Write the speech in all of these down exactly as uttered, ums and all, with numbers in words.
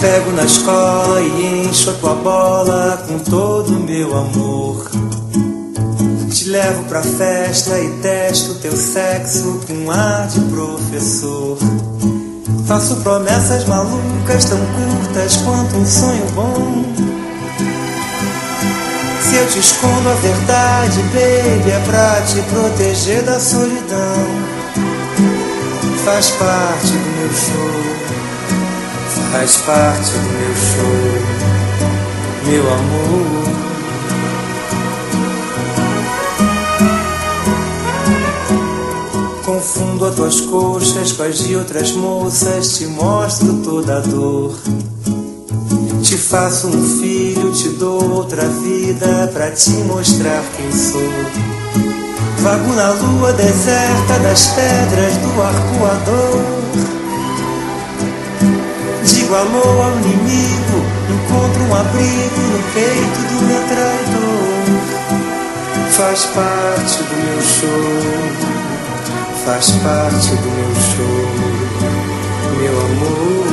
pego na escola e encho a tua bola com todo o meu amor. Te levo pra festa e testo teu sexo com ar de professor. Faço promessas malucas tão curtas quanto um sonho bom. Se eu te escondo a verdade, baby, é pra te proteger da solidão. Faz parte do meu show, faz parte do meu show, meu amor. Confundo as tuas coxas com as de outras moças, te mostro toda a dor. Te faço um filho, te dou outra vida pra te mostrar quem sou. Vago na lua deserta das pedras do Arpoador. Digo alô ao inimigo, encontro um abrigo no peito do meu traidor. Faz parte do meu show, faz parte do meu show, meu amor.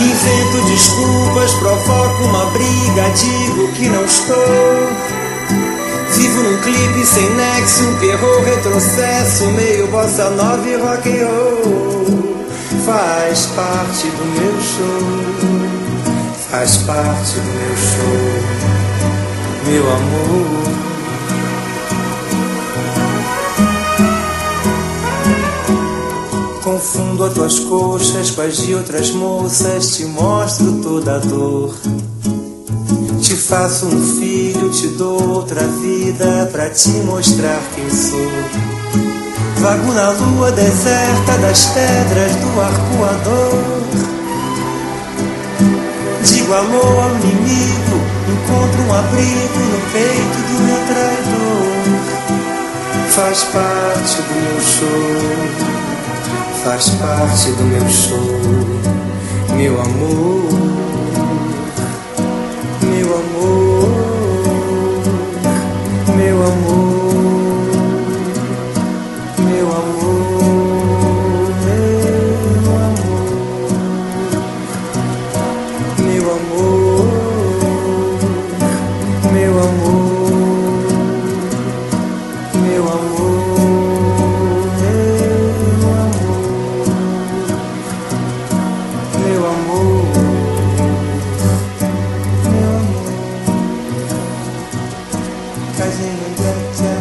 Invento desculpas, provoco uma briga, digo que não estou. Vivo num clipe sem nexo, um perro, retrocesso, meio bossa nova e rock and roll. Faz parte do meu show, faz parte do meu show, meu amor. Confundo as tuas coxas com as de outras moças, te mostro toda a dor. Te faço um filho, te dou outra vida pra te mostrar quem sou. Vago na lua deserta das pedras do Arpoador. Digo alô ao inimigo, encontro um abrigo no peito do meu traidor. Faz parte do meu show, faz parte do meu show, meu amor, meu amor, meu amor, meu amor, meu amor, meu amor, meu amor, meu amor. Cause in the